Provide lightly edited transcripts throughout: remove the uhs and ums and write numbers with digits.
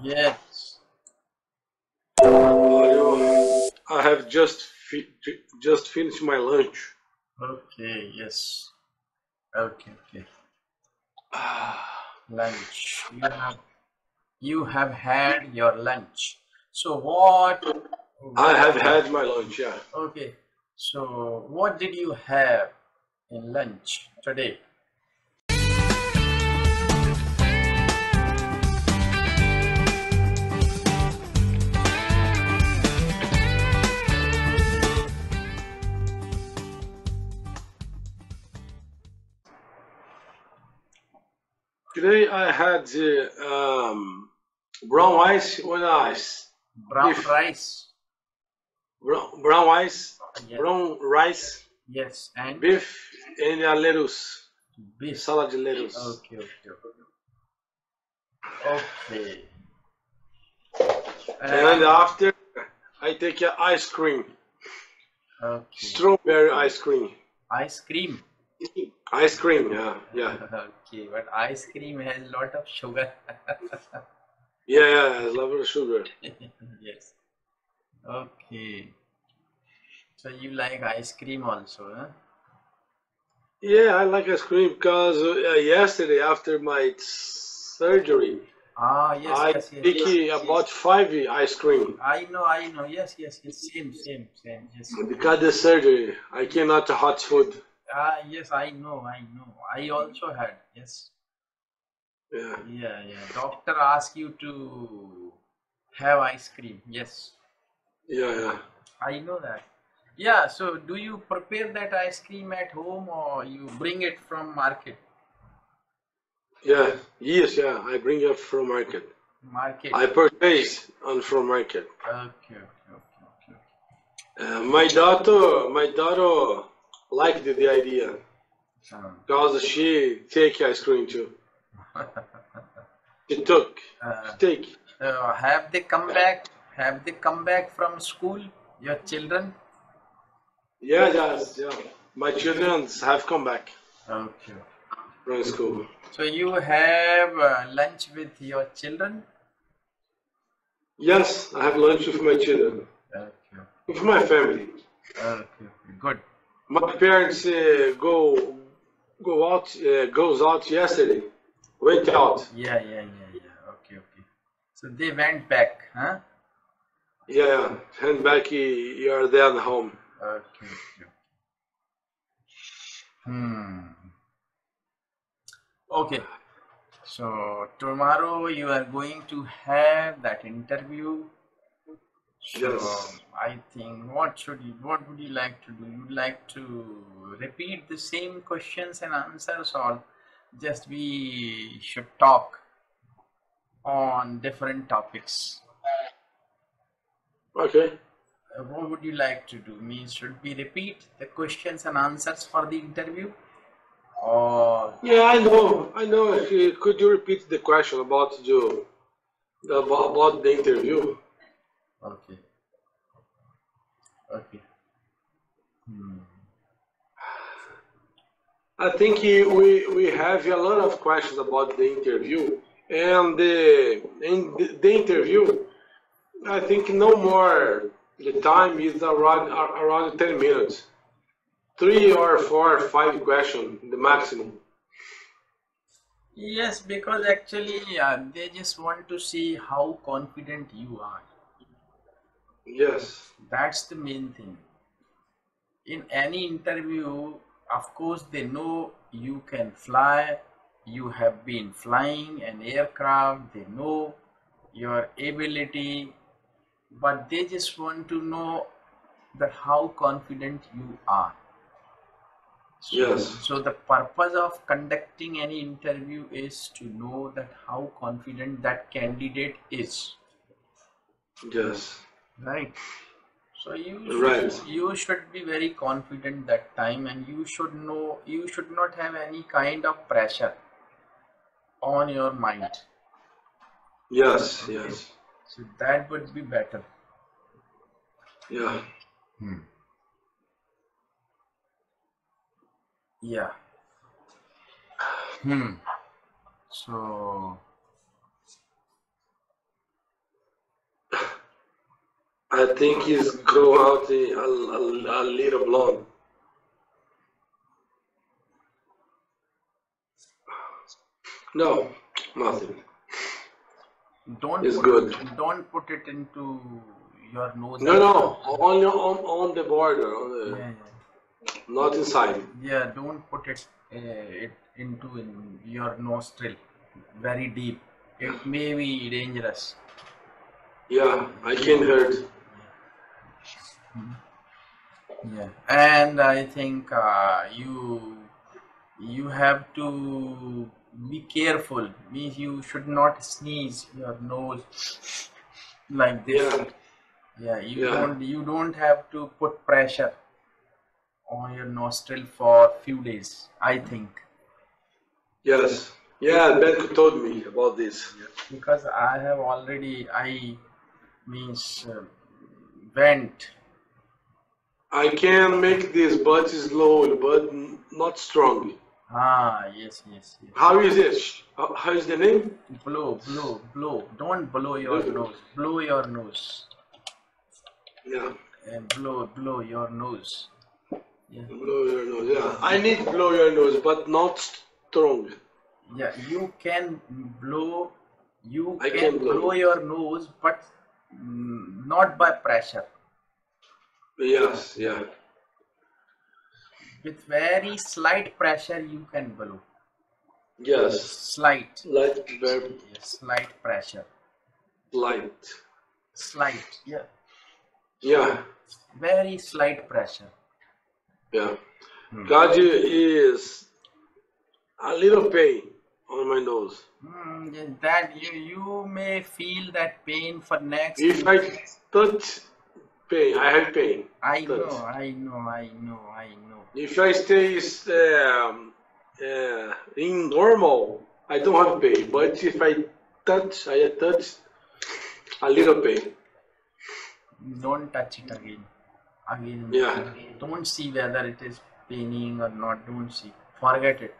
Yes. I have just finished my lunch. Okay, yes. Okay, okay. Lunch. You have had your lunch. So what? I have had my lunch, yeah. Okay. So what did you have in lunch today? Today I had brown rice with ice. Brown rice. Yes, and beef and lettuce. Beef salad, lettuce. Okay, okay, okay. And after I take a ice cream. Okay. Strawberry ice cream. Ice cream. Ice cream, yeah, yeah. Okay, but ice cream has a lot of sugar. Yeah, yeah, has a lot of sugar. Yes. Okay. So you like ice cream also, huh? Yeah, I like ice cream because yesterday after my surgery, yes, I yes, yes, yes, about yes. 5 ice cream. I know, yes, yes, yes, same, yes. Because the surgery, I cannot hot food. Yes, I know. I also had, yes. Yeah. Yeah, yeah. Doctor asked you to have ice cream, yes. Yeah, yeah. I know that. Yeah, so do you prepare that ice cream at home or you bring it from market? Yeah, yes, yeah. I bring it from market. Market. I purchase on from market. Okay, okay, okay, okay. My daughter liked the idea because she take ice cream too. She took. Have they come back from school, your children? Yeah, yes, yeah. My children have come back. Okay. From school. So you have lunch with your children? Yes, I have lunch with my children. Okay. With my family. Okay. Good. My parents goes out yesterday. Went out. Yeah, yeah, yeah, yeah. Okay, okay. So they went back, huh? Yeah, and back you are there at home. Okay, okay. Okay. So tomorrow you are going to have that interview. So yes. I think what would you like to do? You would like to repeat the same questions and answers, or just we should talk on different topics? Okay. What would you like to do? Means should we repeat the questions and answers for the interview? Or yeah, I know. Could you repeat the question about the interview? Okay. Okay. I think we have a lot of questions about the interview, and in the interview, I think no more. The time is around 10 minutes. 3 or 4 or 5 questions, the maximum. Yes, because actually they just want to see how confident you are. Yes. That's the main thing. In any interview, of course, they know you can fly, you have been flying an aircraft, they know your ability, but they just want to know that how confident you are. So, yes. So the purpose of conducting any interview is to know that how confident that candidate is. Yes. Right. So you should be very confident that time, and you should know you should not have any kind of pressure on your mind. Yes. Okay. Yes. So that would be better. Yeah. Yeah. So I think he's grown out a little blonde. No, nothing. It's good. Don't put it into your nose. No, no, only on the border, not inside. Yeah, don't put it, into your nostril, very deep. It may be dangerous. Yeah, I can hurt. Yeah, and I think you have to be careful. You should not sneeze your nose like this. Yeah, you don't have to put pressure on your nostril for a few days, I think. Yes. Yeah, Ben told me about this. Because I have already, went. I can make this, but slow, but not strongly. Ah, yes, yes, yes. How is it? How is the name? Blow, blow, blow. Don't blow your nose. Blow your nose. Yeah. And blow your nose. Yeah. Blow your nose, yeah. I need blow your nose, but not strong. Yeah, you can blow. I can blow your nose, but not by pressure. Yes, yeah. With very slight pressure, you can blow. Yes. Slight pressure. Slight. Yeah. Yeah. Very slight pressure. Yeah. God is a little pain on my nose. That you may feel that pain for next. If I touch pain, I have pain. I know. If I stay in normal, I don't have pain. But if I touch a little pain. Don't touch it again. Again. Don't see whether it is paining or not. Don't see. Forget it.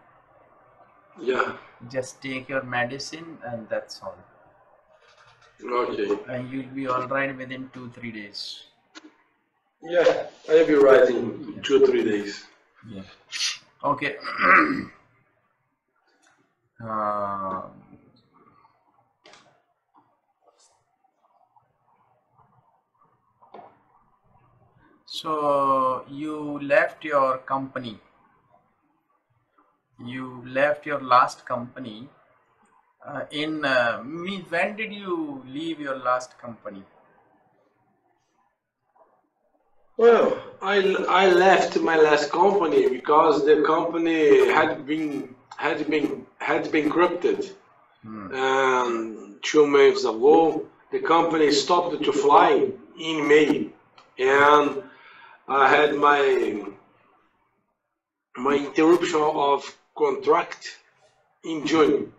Yeah. Just take your medicine and that's all. Okay. And you'll be all right within 2-3 days. Yeah, I'll be right in 2-3 days. Yeah. Okay. So you left your company. You left your last company when did you leave your last company? Well, I left my last company because the company had been corrupted. And 2 months ago, the company stopped to fly in May, and I had my interruption of contract in June.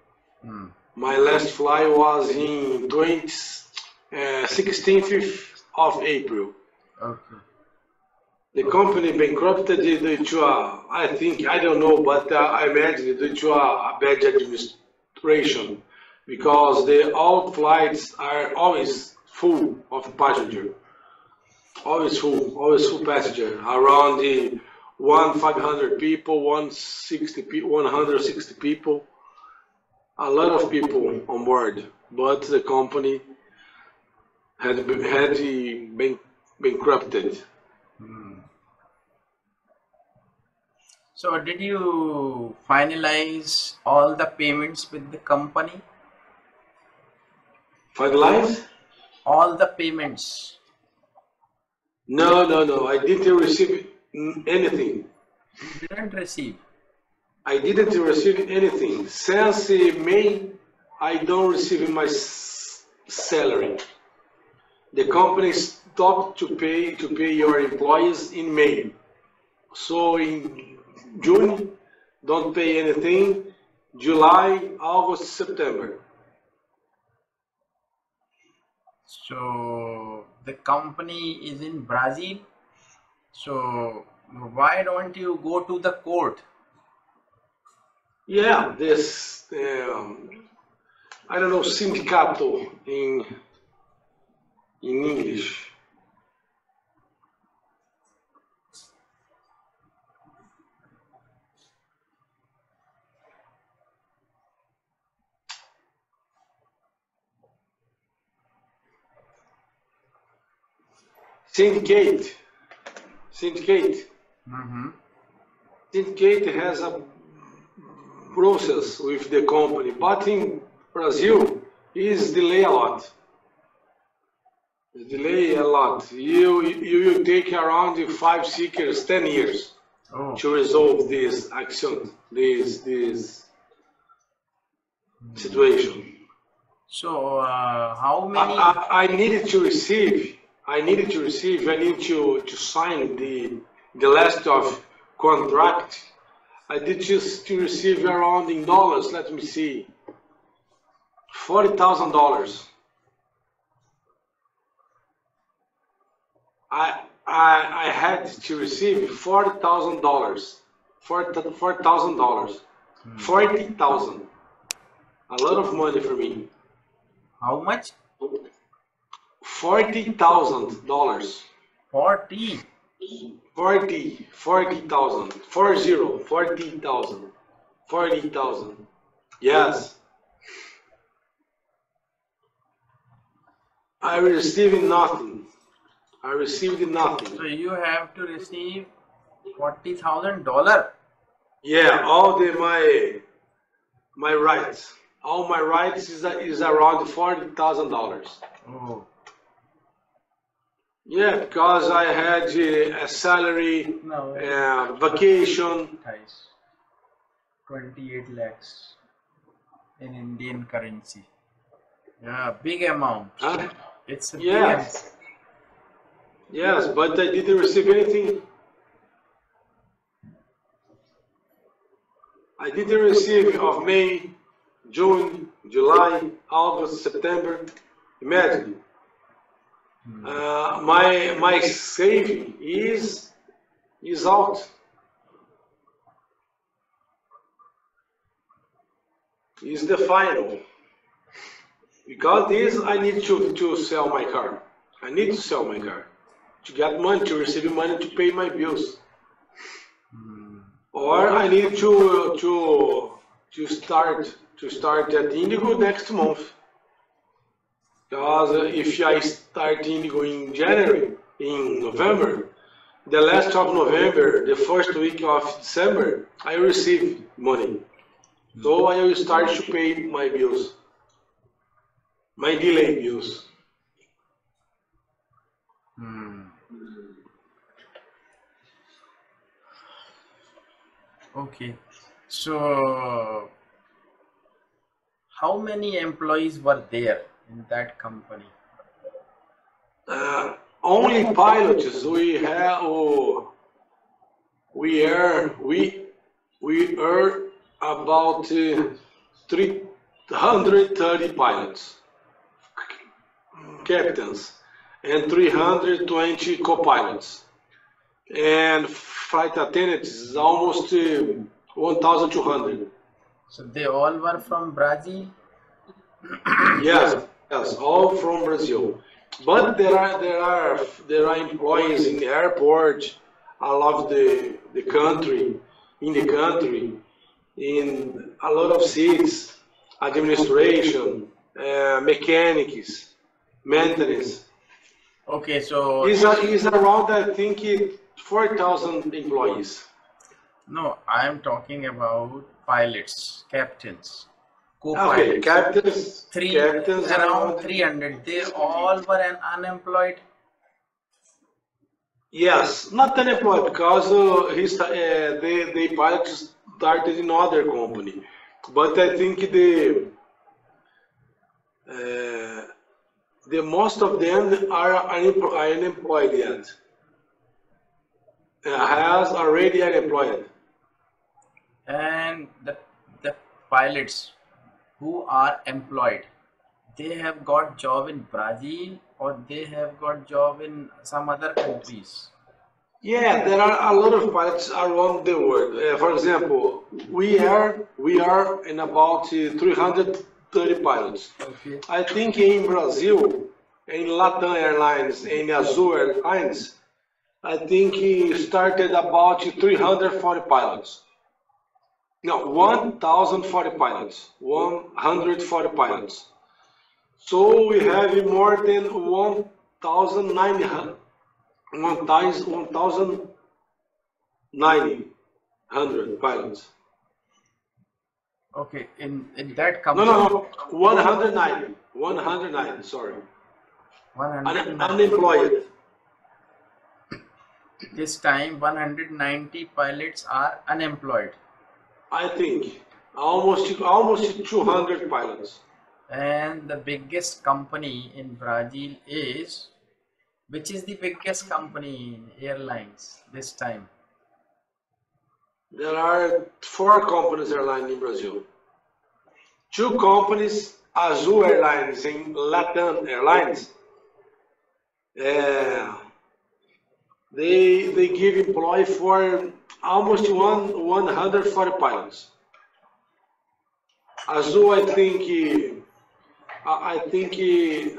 My last flight was in 16th of April. Okay. The company bankrupted due to I imagine due to a bad administration, because all flights are always full of passengers. Always full passenger, around 1,500 people, 160 people, a lot of people on board, but the company had been bankrupted. So did you finalize all the payments with the company? Finalize? All the payments. No, I didn't receive it. Anything. You didn't receive? I didn't receive anything. Since May, I don't receive my salary. The company stopped to pay your employees in May. So in June, don't pay anything. July, August, September. So the company is in Brazil. So why don't you go to the court? Yeah, this I don't know, sindicato in English. Syndicate. Syndicate. Mm-hmm. Syndicate has a process with the company, but in Brazil is delay a lot. Delay a lot. You take around 5, 6, 10 years to resolve this action, this situation. So how many? I needed to receive. I need to sign the last of contract. I did just to receive around in dollars. Let me see. $40,000. I had to receive $40,000. $40,000. $40,000. A lot of money for me. How much? $40,000. 40. 40. 40,000. 40. 40,000. 40,000. Yes. I received nothing. I received nothing. So you have to receive $40,000. Yeah, all the my rights. All my rights is around $40,000. Oh. Yeah, because I had a salary, vacation. 28 lakhs in Indian currency. Yeah, big amount. Huh? It's a yes. Big amount. Yes, but I didn't receive anything. I didn't receive of May, June, July, August, September. Imagine. My saving is out. Is the final. Because this, I need to sell my car. I need to sell my car to get money, to receive money to pay my bills. Or I need to start at Indigo next month. Because if I start Indigo in January, in November, the last of November, the first week of December, I receive money. So I will start to pay my bills, my delay bills. Okay. So, how many employees were there in that company? Only pilots. We are about 330 pilots, captains, and 320 co-pilots, and flight attendants is almost 1,200. So they all were from Brazil. Yes. Yes, all from Brazil, but there are employees in the airport, all of the country, in a lot of seats, administration, mechanics, maintenance. Okay, so is around I think 4,000 employees. No, I am talking about pilots, captains. Okay, captains, captains around 300. They all were unemployed. Yes, not unemployed because the pilots started in other company, but I think the most of them are unemployed yet. Has already unemployed. And the pilots who are employed, they have got job in Brazil or they have got job in some other countries? Yeah, there are a lot of pilots around the world. For example, we are in about 330 pilots. Okay. I think in Brazil, in Latam Airlines, in Azul Airlines, I think he started about 340 pilots. No, 1,040 pilots, 140 pilots. So we have more than 1,900 1,900 pilots. Okay, in that company. No, no, no, 109. 109, sorry. 109. Unemployed. This time, 190 pilots are unemployed. I think almost 200 pilots. And the biggest company in Brazil is, which is the biggest company in airlines this time? There are 4 companies airline in Brazil. 2 companies, Azul Airlines and Latam Airlines. They give employee for almost 140 pilots. Azul, I think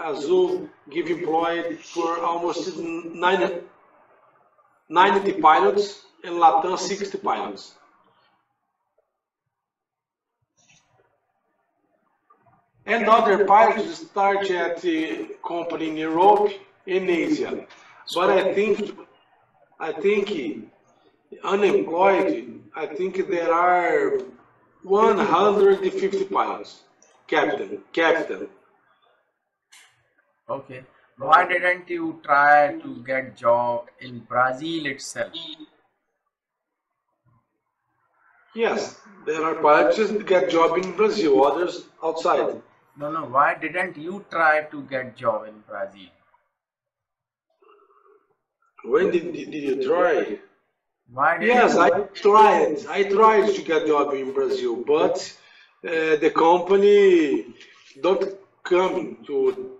Azul give employee for almost 90 pilots and Latam 60 pilots. And other pilots start at the company in Europe and Asia. But I think unemployed, I think there are 150 pilots. Captain. Okay. Why didn't you try to get job in Brazil itself? Yes, there are pilots that get job in Brazil, others outside. No, why didn't you try to get job in Brazil? When did you try? Yes, I tried to get job in Brazil, but the company don't come to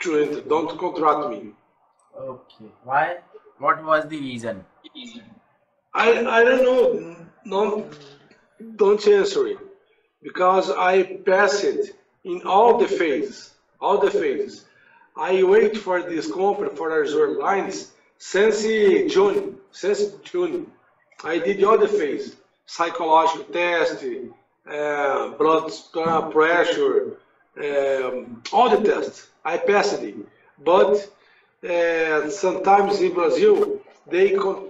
don't contract me. Okay, why? What was the reason? I don't know. No, don't answer it, because I passed it in all the phases. I wait for this company, for Azul Airlines, since June. I did all the phases, psychological test, blood pressure, all the tests. I passed it, but sometimes in Brazil, they contract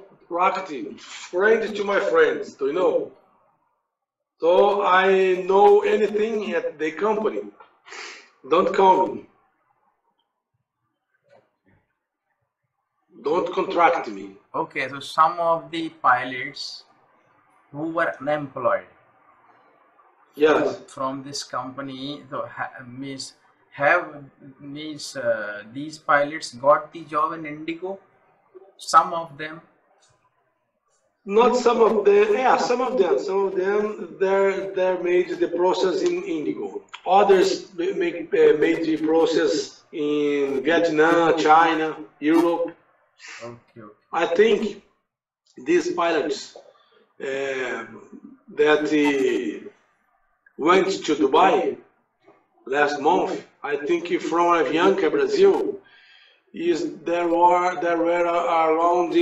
friend to my friends, do you know? So I know anything at the company. Don't call me. Don't contract me. Okay, so some of the pilots who were unemployed, yes, from this company, these pilots got the job in Indigo. Some of them. Not some of them. Yeah, some of them. They made the process in Indigo. Others made the process in Vietnam, China, Europe. Okay. I think these pilots that went to Dubai last month, I think from Avianca Brazil, there were around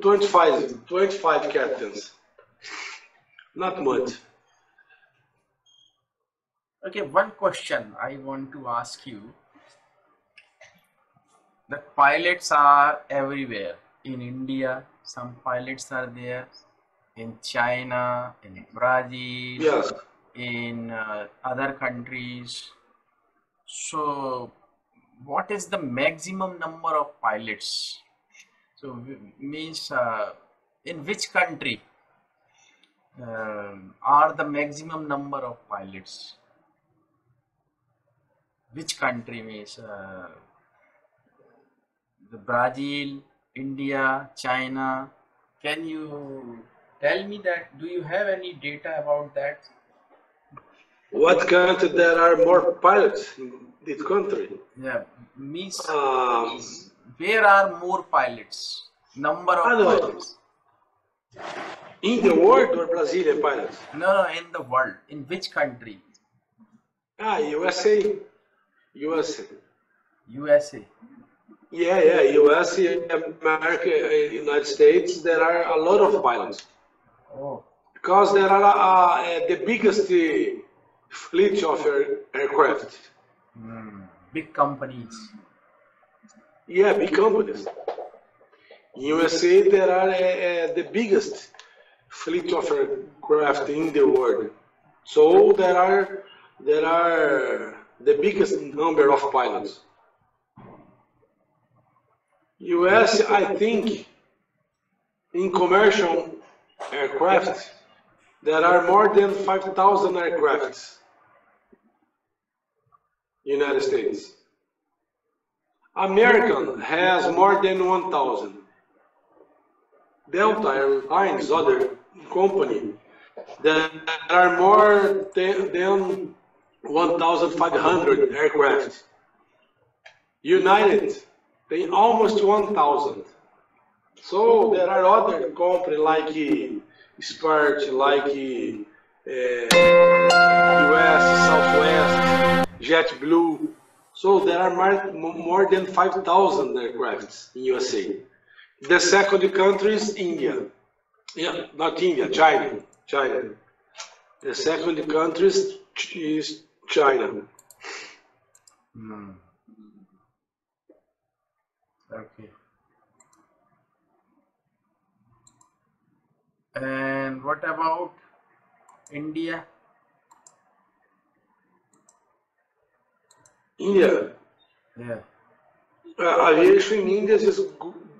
25 captains. Not much. Okay, one question I want to ask you. The pilots are everywhere. In India, some pilots are there. In China, in Brazil, yes, in other countries. So, what is the maximum number of pilots? So, in which country are the maximum number of pilots? Which country means? The Brazil, India, China. Can you tell me that? Do you have any data about that? What country there are more pilots in this country? Yeah, where are more pilots? Number of pilots. In the world or Brazilian pilots? No, in the world. In which country? USA. Yeah, US, America, United States, there are a lot of pilots. Oh. Because there are the biggest fleet of aircraft. Big companies. Yeah, big companies. In USA, there are the biggest fleet of aircraft in the world. So there are the biggest number of pilots. US, I think, in commercial aircraft, there are more than 5,000 aircrafts in the United States. American has more than 1,000. Delta Airlines, other company, there are more than 1,500 aircraft. United, they almost 1,000. So there are other companies like SpiceJet, like US, Southwest, JetBlue. So there are more than 5,000 aircrafts in USA. The second country is India. Yeah, not India, China. China. The second country is China. Mm. Okay. And what about India? India. Yeah. Aviation in India is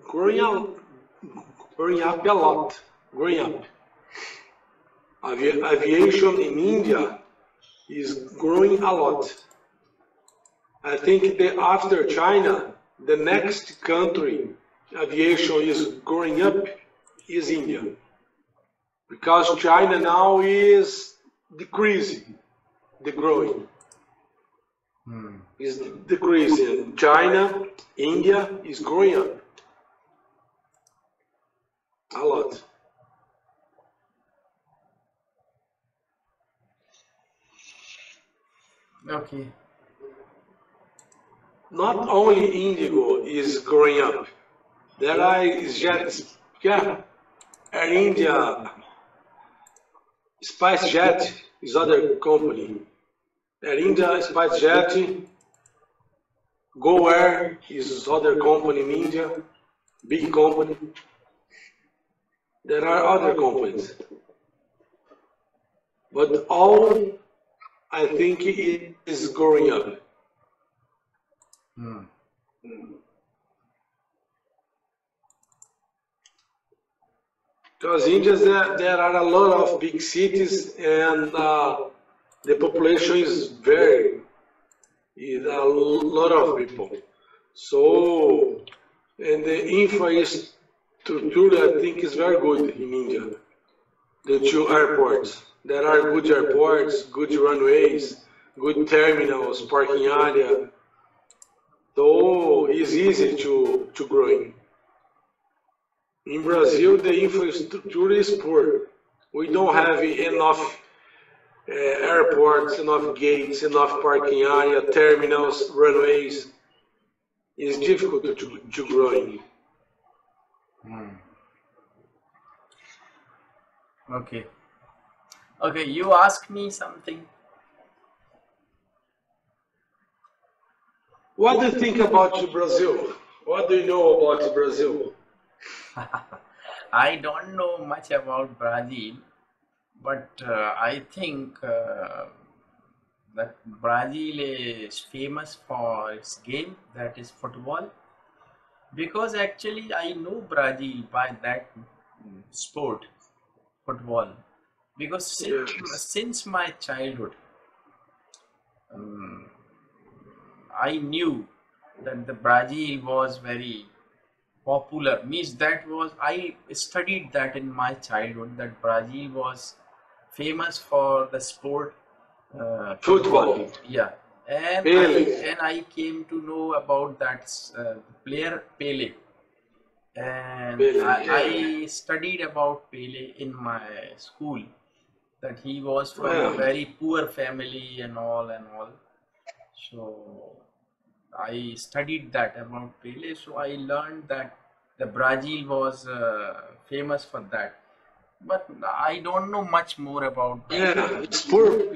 growing up a lot. Growing up. Aviation in India is growing a lot. I think that after China, the next country aviation is growing up is India. Because China now is decreasing, growing. Hmm. Is decreasing. China, India is growing up a lot. Okay. Not only Indigo is growing up. There are jets. Yeah, Air India, SpiceJet is other company. Air India, SpiceJet, Go Air is other company in India, big company. There are other companies, but all I think it is growing up. Hmm. Because in India there are a lot of big cities and the population is a lot of people. So, and the infrastructure I think is very good in India. The two airports, there are good airports, good runways, good terminals, parking area. So it's easy to grow in. In Brazil, the infrastructure is poor. We don't have enough airports, enough gates, enough parking area, terminals, runways. It's difficult to grow in. Hmm. Okay. Okay, you ask me something. What do you think about Brazil? What do you know about Brazil? I don't know much about Brazil, but I think that Brazil is famous for its game, that is football, because actually I know Brazil by that sport, football, because since my childhood, I knew that the Brazil was very popular, means that was, I studied that in my childhood, that Brazil was famous for the sport football. Yeah, and I came to know about that player Pelé, and Pelé. I studied about Pelé in my school, that he was from a very poor family and all, so I studied that about Pelé, so I learned that the Brazil was famous for that. But I don't know much more about that. Yeah, it's poor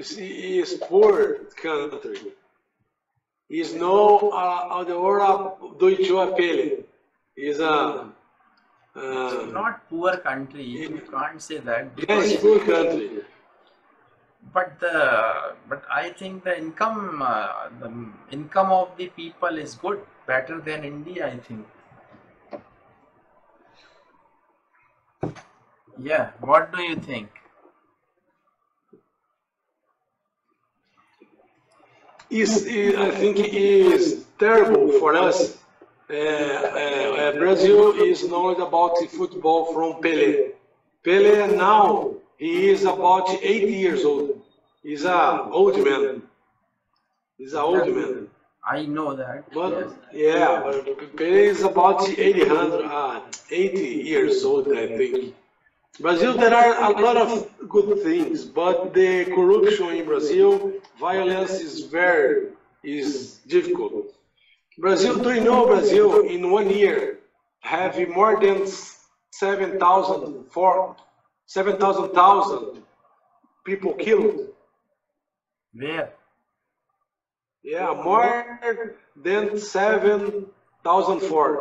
country. is no Aurora do Ijoa Pele. Is a it's not poor country. It, you can't say that. Yes, poor country. But the I think the income of the people is good, better than India, I think. Yeah, what do you think? I think it is terrible for us. Brazil is known about the football from Pelé. Pelé now, he is about 80 years old. He's an old man. He's an old man. I know that. But, yeah, but Pelé is about 80 years old, I think. Brazil, there are a lot of good things, but the corruption in Brazil, violence is difficult. Brazil, do you know Brazil in 1 year have more than 7,000 people killed? Yeah. Yeah, more than 74,000. You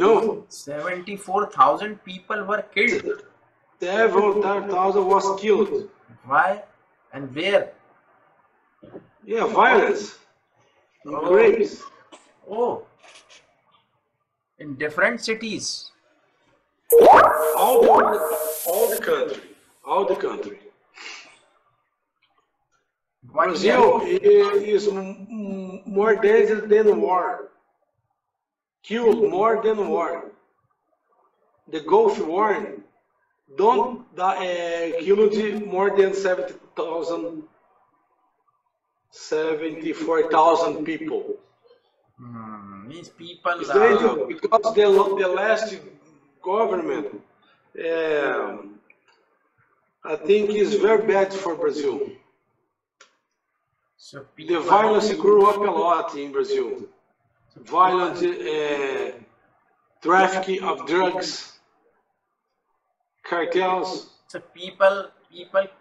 know? 74,000 people were killed. 7,000 was killed. Why? And where? Yeah, violence. Oh. Graves. Oh. In different cities. All the country. All the country. Brazil is more dangerous than war. Killed more than war. The Gulf War killed more than 74,000 people. These people are... Because the last government, I think, is very bad for Brazil. So the violence grew up a lot in Brazil. Violent trafficking of drugs, cartels. So people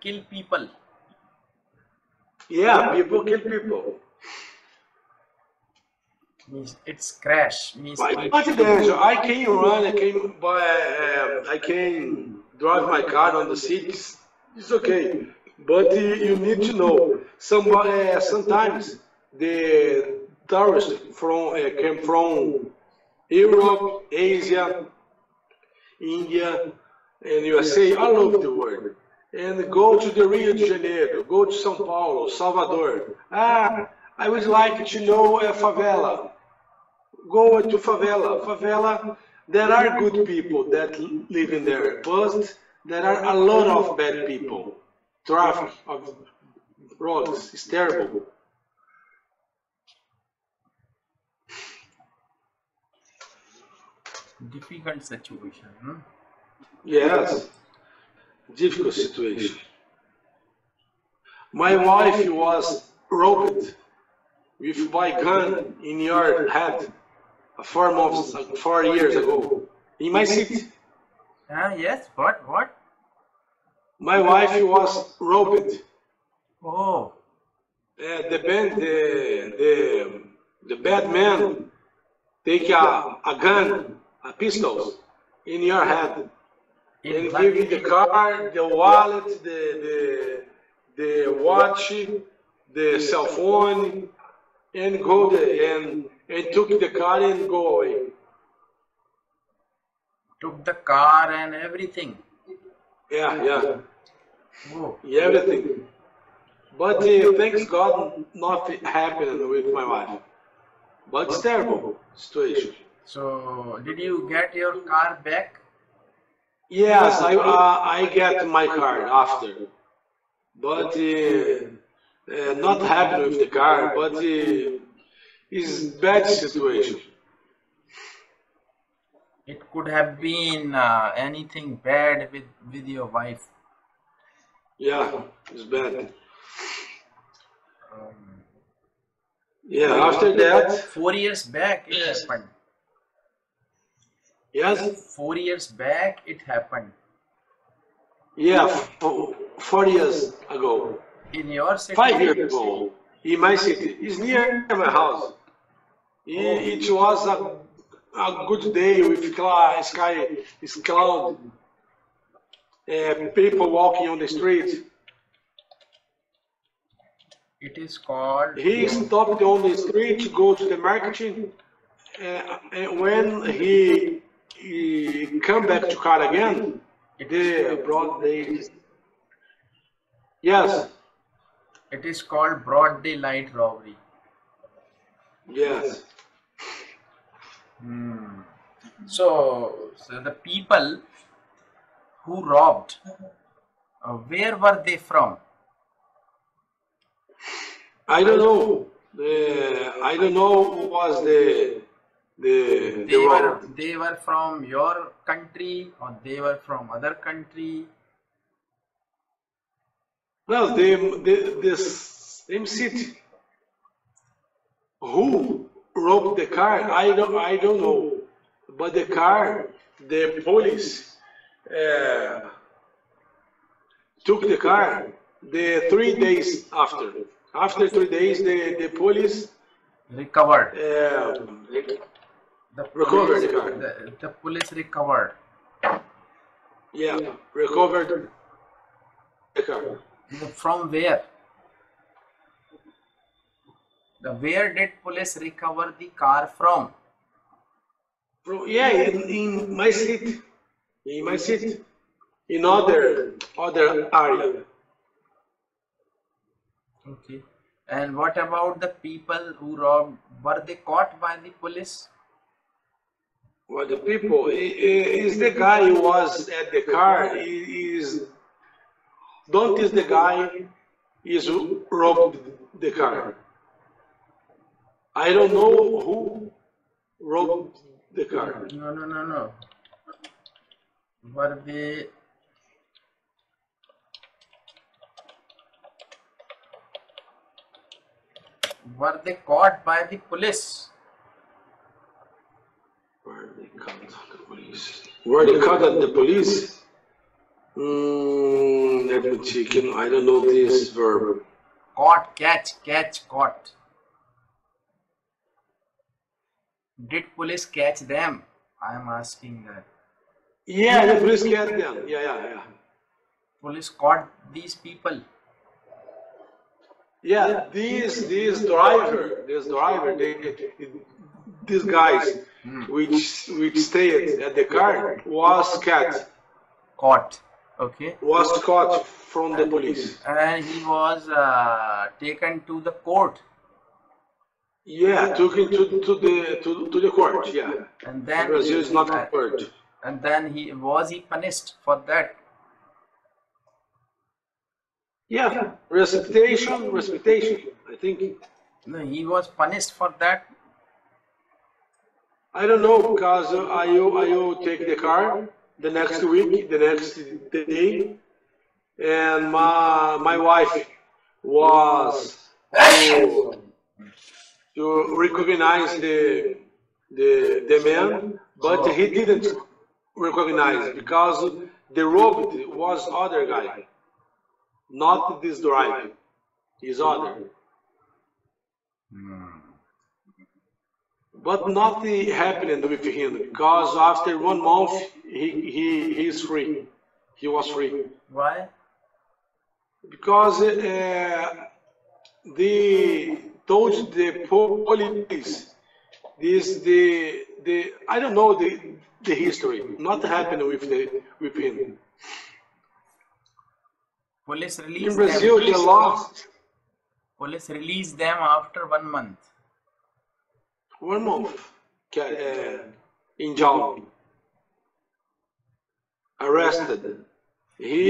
kill people. Yeah, people kill people. It's crash. I can drive my car on the streets. It's okay, but you need to know. Sometimes the tourists came from Europe, Asia, India, and USA, all over the world, and go to the Rio de Janeiro, go to São Paulo, Salvador. I would like to know a favela. Go to favela. Favela, there are good people that live in there, but there are a lot of bad people. Traffic of roads is terrible. Difficult situation. Hmm? Yes, difficult situation. My wife was robbed with my gun in your head 4 years ago in my city. Yes. What? My wife was robbed. Oh, the bad man take a gun, a pistol, in your hand, and give you the car, the wallet, the watch, the cell phone, and go there and took the car and go away. Took the car and everything. Yeah. Oh. Everything. But thanks God, nothing happened with my wife. But it's terrible situation. So, did you get your car back? Yes, I get my car after. But not happy with the car, but it's bad situation. It could have been anything bad with your wife. Yeah, it's bad. Yeah, after that... 4 years back it happened. Yes? 4 years back it happened. Yeah, 4 years ago. In your city? 5 years ago. In my city. It's near my house. It was a good day with sky is cloud. People walking on the street. It is called. He stopped on the street to go to the market. And when he came back to car again, the broad day. Yes. It is called broad daylight robbery. Yes. Hmm. So the people who robbed, where were they from? I don't know. I don't know who was They were from your country or they were from other country? Well, the same city. Who robbed the car? I don't know. But the car, the police took the car. The 3 days after 3 days, the police recovered. The police recovered. Yeah, recovered the car. From where? Where did police recover the car from? Yeah, in my city. In my city. In other area. Okay. And what about the people who robbed? Were they caught by the police? Well, the people is the guy who was at the car. Is the guy who robbed the car. I don't know who robbed the car. No. Were they caught by the police? Were they caught at the police? Let me check. I don't know this verb. Caught, caught. Did police catch them? I am asking that. Yeah, the police catch them. Yeah. Police caught these people. Yeah, these guys which stayed at the car was caught. Okay. Was caught from the police. And he was taken to the court. Yeah, took him to the court. Yeah. And then Brazil is not a court. And then he was punished for that. Yeah, reputation, I think. No, he was punished for that. I don't know, because I take the car the next week, the next day, and my wife was to recognize the man, but he didn't recognize because the robbed was other guy. Not this driver, his other. But nothing happened with him because after 1 month he is free. He was free. Why? Because they told the police this the I don't know the history. Not happened with him. Police released them. In Brazil, they lost. Police released them after 1 month. 1 month in jail. Arrested. He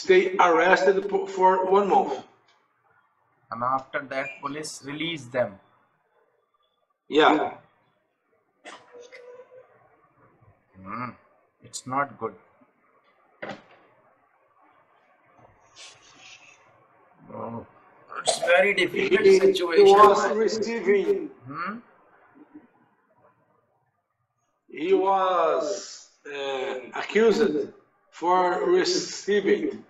stayed arrested for 1 month. And after that, police released them. Yeah. It's not good. Oh, it's very difficult situation. He was accused for receiving.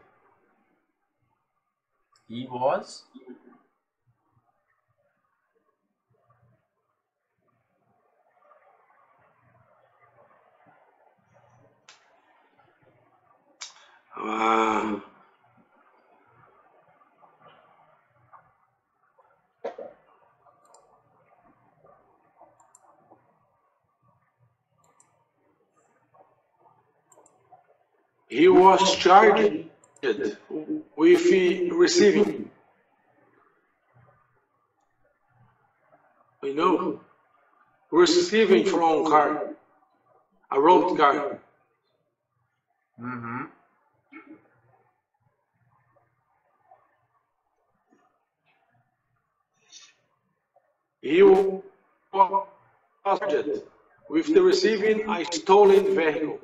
He was? He was charged with receiving. You know, receiving from car, a road car. Mm-hmm. He was charged with the receiving a stolen vehicle.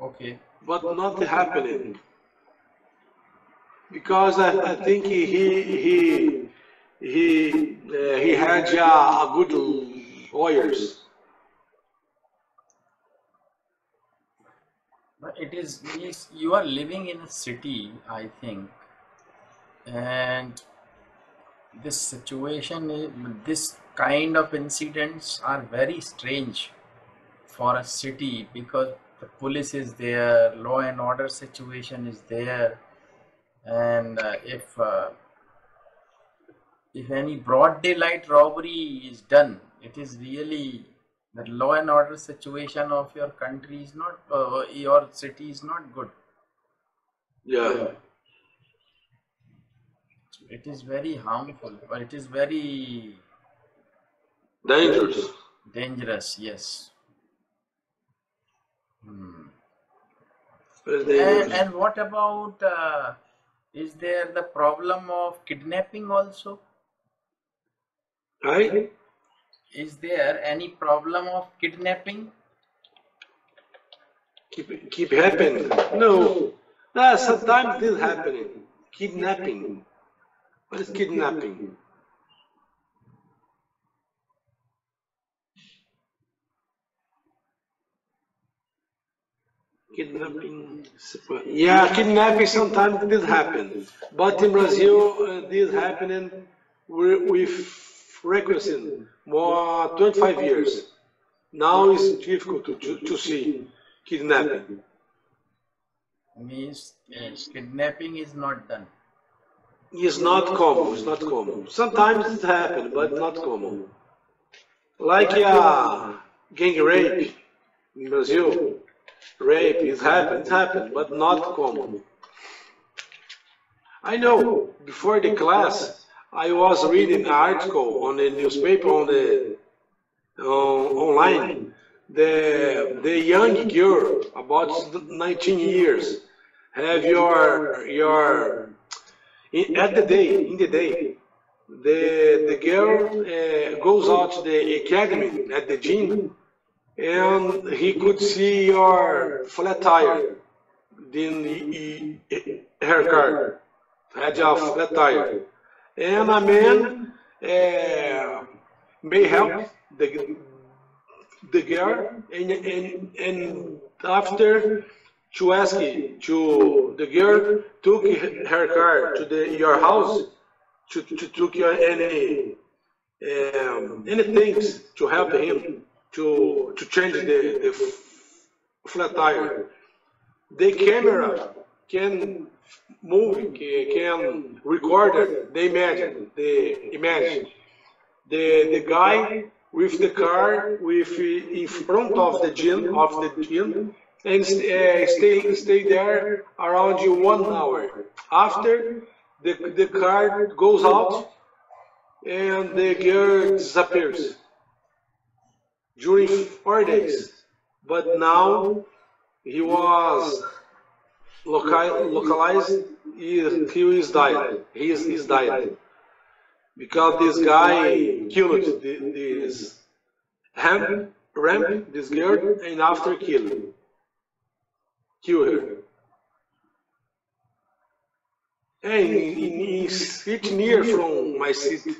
Okay. But not happening. Because I think he had a good lawyers. But it is you are living in a city, I think, and this situation, this kind of incidents are very strange for a city because the police is there, law and order situation is there, and if any broad daylight robbery is done, it is really the law and order situation of your country is not, your city is not good. Yeah. It is very harmful, but it is very dangerous. Dangerous, yes. And what about, is there the problem of kidnapping also? Right? Is there any problem of kidnapping? Keep happening. No. Sometimes this happening. Kidnapping. What is kidnapping? Kidnapping, yeah, kidnapping sometimes did happen, but in Brazil this happening with frequency more 25 years. Now it's difficult to see kidnapping. Means kidnapping is not done. It's not common. It's not common. Sometimes it happens, but not common. Like gang rape in Brazil. Rape is happened, but not common. I know, before the class, I was reading an article on the newspaper, on the online. The young girl, about 19 years, have your in the day, the girl goes out to the academy at the gym. And he could see your flat tire, then her car had a flat tire. And a man may help the girl, and after to ask it, to the girl took her car to your house to took your any things to help him. To change the flat tire. The camera can move, can record the image. The guy with the car with in front of the gym and stay there around 1 hour. After the car goes out and the girl disappears. During 4 days, but now he was localized. He is died because this guy killed this ramp this girl and after kill her. And he sit near from my city.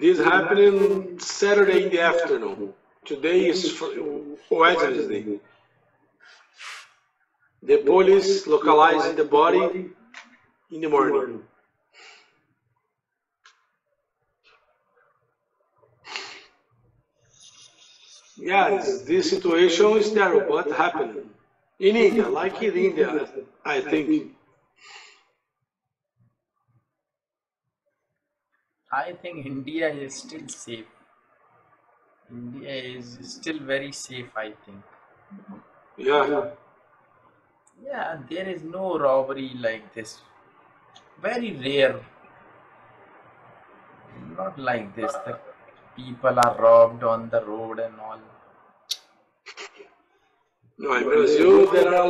This happened Saturday in the afternoon, Today is Wednesday. The police localized the body in the morning. Yes, this situation is terrible. What happened? In India, like in India, I think. I think India is still safe. India is still very safe, I think. Yeah. Yeah, there is no robbery like this. Very rare. Not like this. The people are robbed on the road and all. No, in Brazil there are a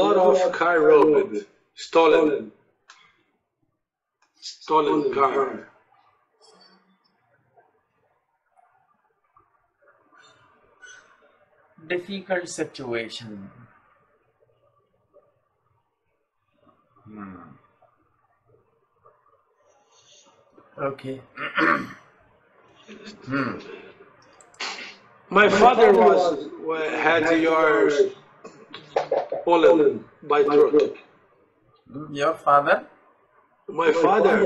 lot of car robbed, stolen car. Difficult situation. Okay. My father had your Poland by truck. Your father? My father,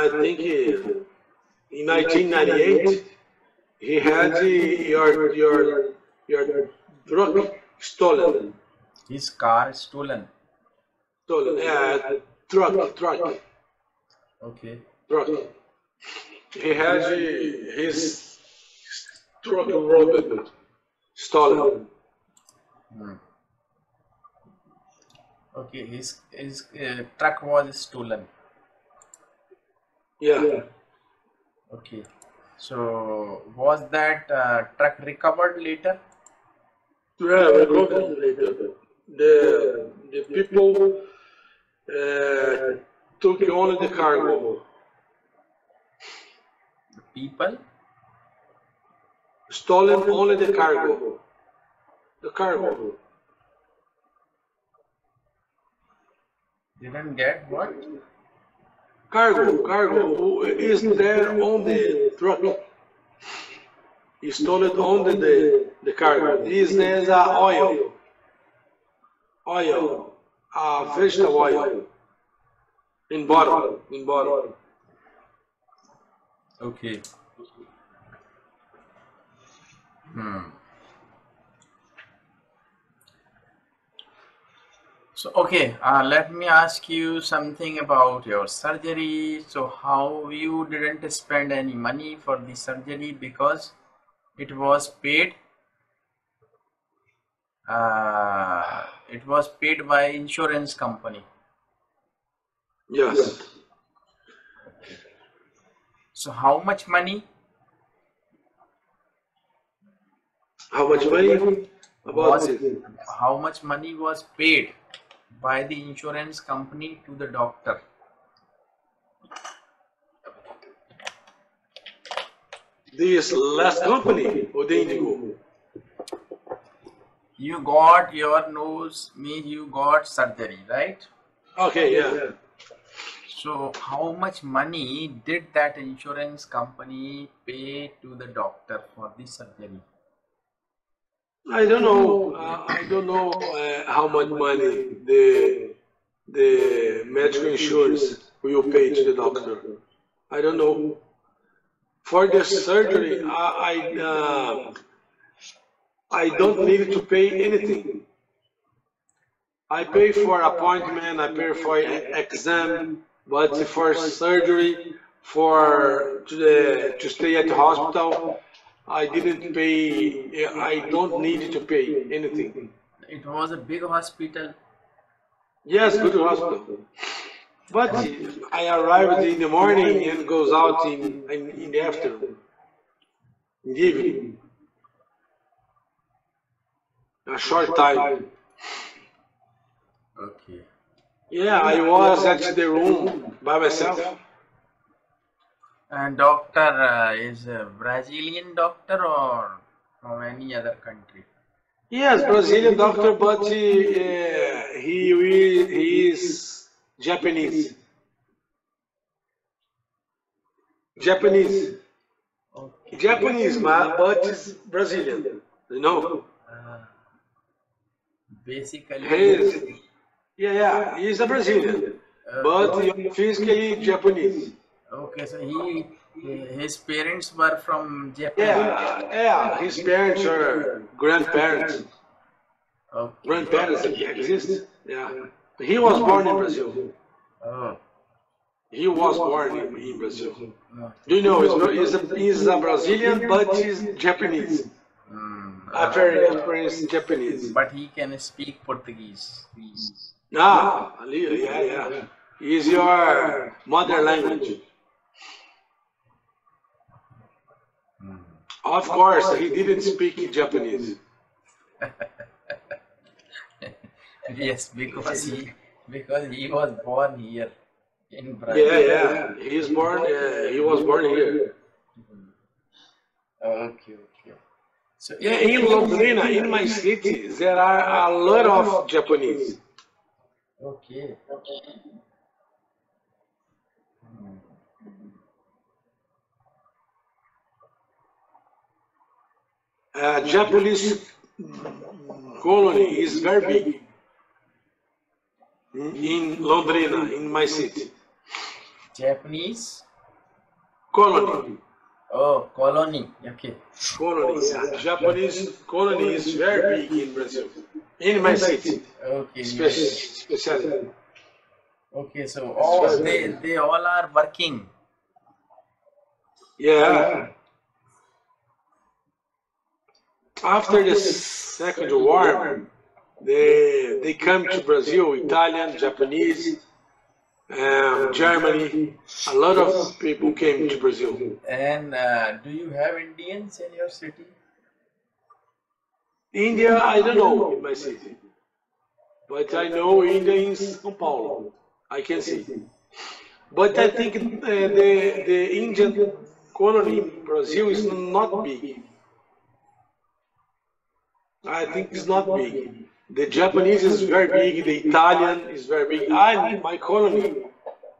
I think in 1998, he had your truck stolen. His car stolen. Stolen, yeah, truck. Okay. Truck. He has his truck robbed, stolen. Okay, his truck was stolen. Yeah. Okay. So was that truck recovered later? Yeah, recovered later. The people took only the cargo. People stolen only the cargo. The cargo. Didn't get what? Cargo is there on the truck. He stole it on the cargo. This is oil, vegetable oil in bottle. Okay. So, okay, let me ask you something about your surgery. So, how you didn't spend any money for the surgery because it was paid? It was paid by insurance company. Yes. Okay. So, how much money? How much money was paid by the insurance company to the doctor? This last company or the Indigo? You got your nose, you got surgery, right? Okay, yeah. So how much money did that insurance company pay to the doctor for the surgery? I don't know how much money the medical insurance will pay to the doctor. I don't know. For the surgery, I don't need to pay anything. I pay for appointment, I pay for exam, but for surgery, to stay at the hospital, I didn't pay. I don't need to pay anything. It was a big hospital. Yes, good hospital. But I arrived in the morning and goes out in the afternoon, in the evening. A short time. Okay. Yeah, I was at the room by myself. And doctor is a Brazilian doctor or from any other country? Yes, Brazilian doctor, but he is Japanese. Japanese, but it's Brazilian, you know? Basically. He's a Brazilian, but physically Japanese. Okay, so his parents were from Japan. Yeah, his parents are grandparents. Okay. Grandparents exist. Yeah, he was born in Brazil. Oh. He was born in Brazil. Do you know, he's a Brazilian, but he's Japanese. Apparently Japanese. But he can speak Portuguese. Yeah. Is your mother language. Of course, he didn't speak Japanese. Yes, because he was born here. In Brazil. He was born here. Okay. So in Londrina, in my city, there are a lot of Japanese. Okay. Japanese colony is very big in Londrina, in my city. Japanese? Colony. Oh, colony. Okay. Colony. Japanese colony is very big in Brazil. In my city. Okay. Especially. Okay, so they all are working. Yeah. After the Second War, they come to Brazil, Italian, Japanese. Germany, a lot of people came to Brazil. And do you have Indians in your city? India, I don't know in my city. But I know Indians in São Paulo. I can see. But I think the Indian colony in Brazil is not big. I think it's not big. The Japanese is very big, the Italian is very big. My colony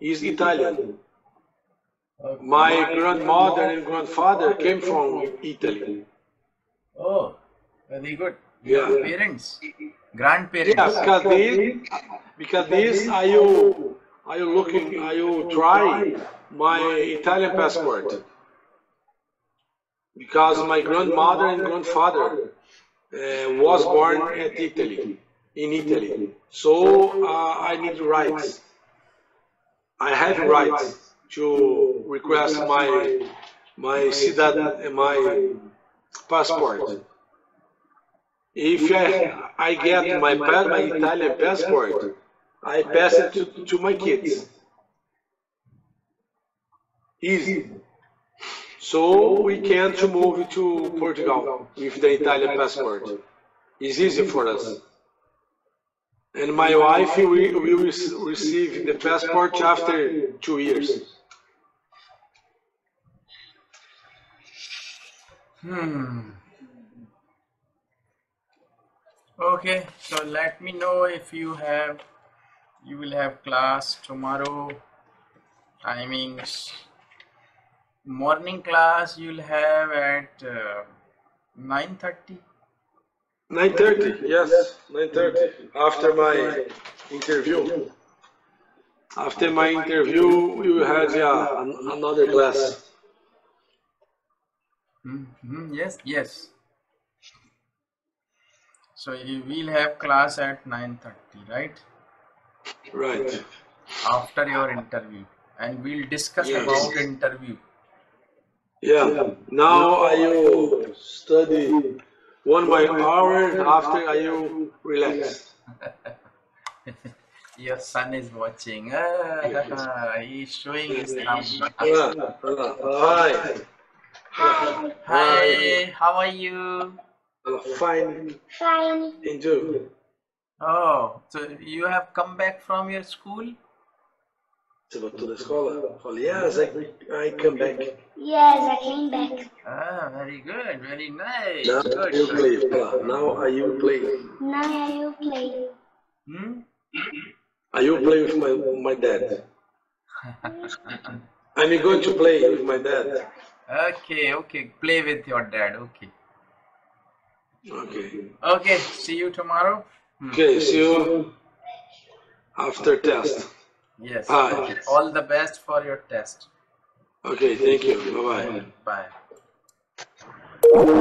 is Italian. My grandmother and grandfather came from Italy. Oh, very good. Your parents, grandparents. Yeah, because I will try my Italian passport. Because my grandmother and grandfather was born at in Italy. So I need rights. I have rights to request my passport. If I get my Italian passport, I pass it to my kids. Easy. So we can move to Portugal with the Italian passport. It's easy for us. And my wife will receive the passport after 2 years. Okay, so let me know if you will have class tomorrow, timings. Morning class you'll have at 9:30. 9:30, yes, 9:30. After my interview, we will have another class. Yes. So you will have class at 9:30, right? Right. After your interview, and we'll discuss about the interview. Yeah, now I will study one by hour, after I will relax. Your son is watching. He's showing his thumb. Hi. Hi, how are you? Fine. Enjoy. Oh, so you have come back from your school? To the school. Yes, I come back. Yes, I came back. Very good, very nice. Now I will play. I will play with my dad. I'm going to play with my dad. Okay. Play with your dad. Okay. See you tomorrow. Okay. See you after test. Yes. Bye. All the best for your test. Okay. Thank you. Bye-bye. Bye.